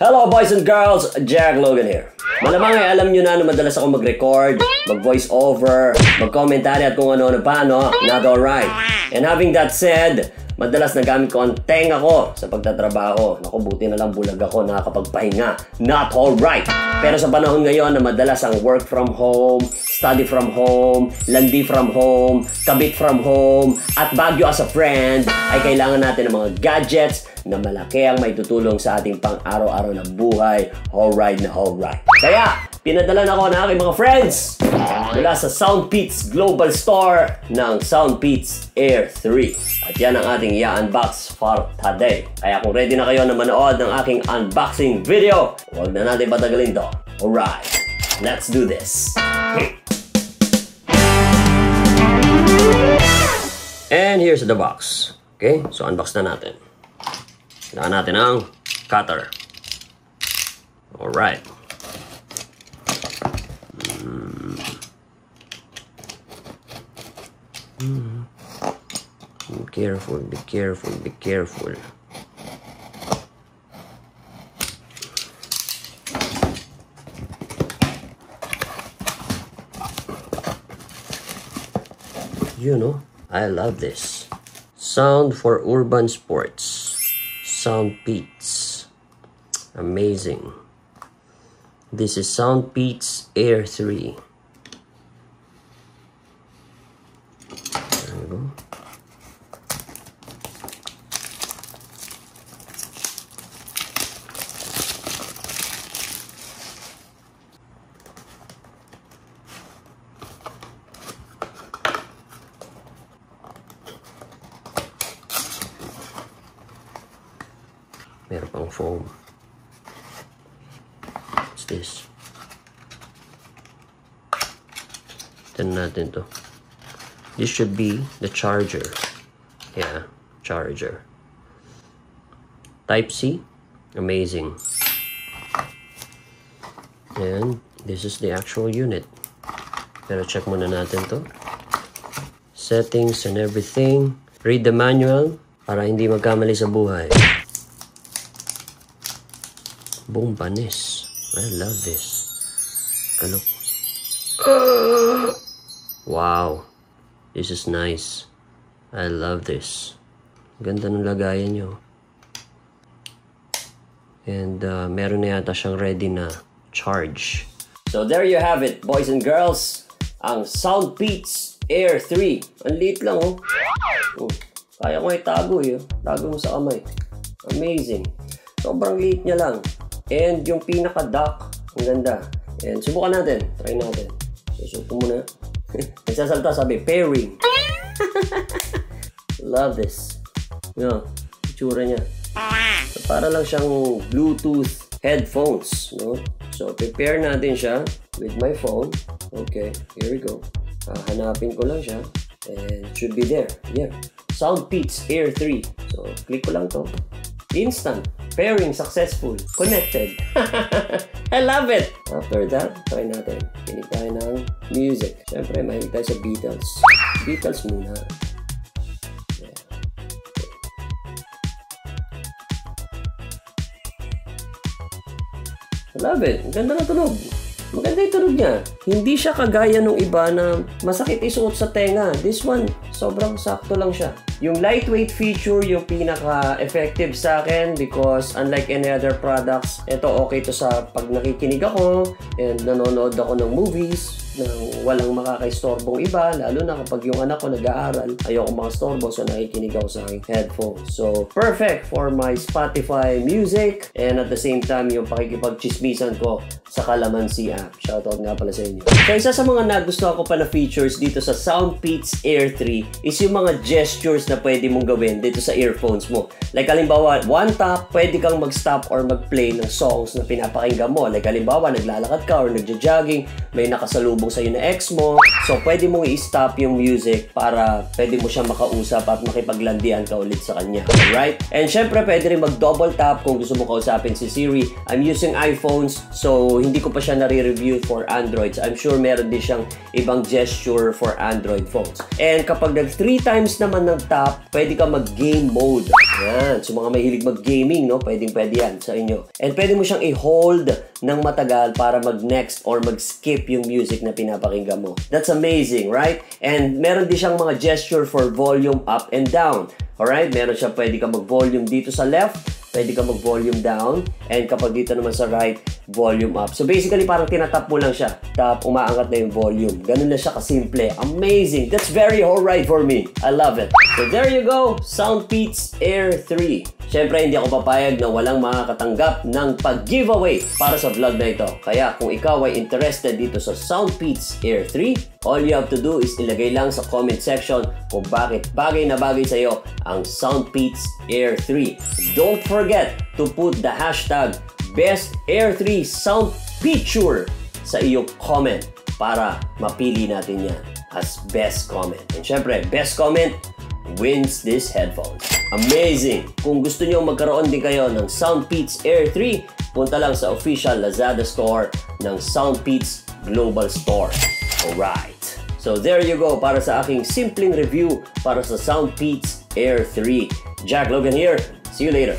Hello boys and girls, Jack Logan here. Malamang ay alam nyo na na madalas ako mag-record, mag-voice over, mag-commentary at kung ano-ano pa, no? Not alright. And having that said, madalas nagamit ko ang tenga ko sa pagtatrabaho. Naku, buti na lang bulag ako, nakakapagpahinga. Not alright. Pero sa panahon ngayon na madalas ang work from home, study from home, landi from home, kabit from home, at Baguio as a friend, ay kailangan natin ng mga gadgets na malaki ang may tutulong sa ating pang-araw-araw na buhay. Alright na alright. Kaya, pinadala na ako ng aking mga friends mula sa Soundpeats Global Store ng Soundpeats Air 3. At yan ang ating i-unbox for today. Kaya kung ready na kayo na manood ng aking unboxing video, huwag na natin patagalin to. Alright, let's do this. And here's the box. Okay, so unbox na natin. Kailangan natin ang cutter. Alright. Be careful, be careful, be careful. You know, I love this. Sound for urban sports. Soundpeats, amazing. This is Soundpeats Air 3. There we go. Meron pang foam. What's this? Tignan natin to. This should be the charger. Yeah, charger. Type C, amazing. And this is the actual unit. Pero check muna natin to. Settings and everything. Read the manual para hindi magkamali sa buhay. Boom, panis. I love this. Look. Wow. This is nice. I love this. Ganda ng lagayan nyo. And meron na yata siyang ready na charge. So there you have it, boys and girls. Ang Soundpeats Air 3. Ang liit lang, oh. Kaya ko itago, eh. Tago mo sa kamay. Amazing. Sobrang liit niya lang. And yung pinaka-duck, ang ganda. And subukan natin. Try natin. Susuko muna. Nagsasalta, sabi, pairing. Love this. Yan, itsura niya. So, para lang siyang Bluetooth headphones. No? So, prepare natin siya with my phone. Okay, here we go. Hanapin ko lang siya. And it should be there. Yeah. Soundpeats Air 3. So, click ko lang to. Instant. Pairing successful. Connected. I love it! After that, try natin. Kinig tayo ng music. Siyempre, mahilig tayo sa Beatles. Beatles muna. Yeah. I love it. Ang ganda na tunog. Maganda yung tunog niya. Hindi siya kagaya nung iba na masakit isuot sa tenga. This one, sobrang sakto lang siya. Yung lightweight feature yung pinaka-effective sa akin because unlike any other products, ito okay to sa pag nakikinig ako and nanonood ako ng movies ng walang makakaistorbong iba, lalo na kapag yung anak ko nag-aaral, ayoko makastorbo so nakikinig ako sa aking headphones. So, perfect for my Spotify music and at the same time yung pakikipag-chismisan ko sa Kalamansi app. Shoutout nga pala sa inyo. So, isa sa mga nagustuhan ko pa na features dito sa Soundpeats Air 3 is yung mga gestures na pwede mong gawin dito sa earphones mo. Like halimbawa, one tap, pwede kang mag-stop or mag-play ng songs na pinapakinggan mo. Like halimbawa, naglalakad ka or nagja-jogging, may nakasalubong sa'yo na ex mo. So, pwede mong i-stop yung music para pwede mo siya makausap at makipaglandian ka ulit sa kanya. Alright? And syempre, pwede rin mag-double tap kung gusto mo kausapin si Siri. I'm using iPhones, so hindi ko pa siya nare-review for Androids. I'm sure meron din siyang ibang gesture for Android phones. And kapag nag 3 times naman ng tap, pwede ka mag-game mode. Yan. So mga mahilig mag-gaming, no? Pwedeng-pwede yan sa inyo. And pwede mo siyang i-hold ng matagal para mag-next or mag-skip yung music na pinapakinggan mo. That's amazing, right? And meron din siyang mga gesture for volume up and down. Alright? Meron siya, pwede ka mag-volume dito sa left, pwede ka mag-volume down, and kapag dito naman sa right, volume up. So basically, parang tinatap mo lang siya. Tap, umaangat na yung volume. Ganun na siya kasimple. Amazing! That's very alright for me. I love it. So there you go, Soundpeats Air 3. Siyempre, hindi ako papayag na walang makakatanggap ng pag-giveaway para sa vlog na ito. Kaya kung ikaw ay interested dito sa Soundpeats Air 3, all you have to do is ilagay lang sa comment section kung bakit bagay na bagay sa iyo ang Soundpeats Air 3. Don't forget to put the hashtag Best Air 3 Sound Picture sa iyong comment para mapili natin yan as best comment. And syempre, best comment wins this headphones. Amazing! Kung gusto nyo magkaroon din kayo ng Soundpeats Air 3, punta lang sa official Lazada store ng Soundpeats Global Store. Alright! So there you go para sa aking simpleng review para sa Soundpeats Air 3. Jack Logan here. See you later!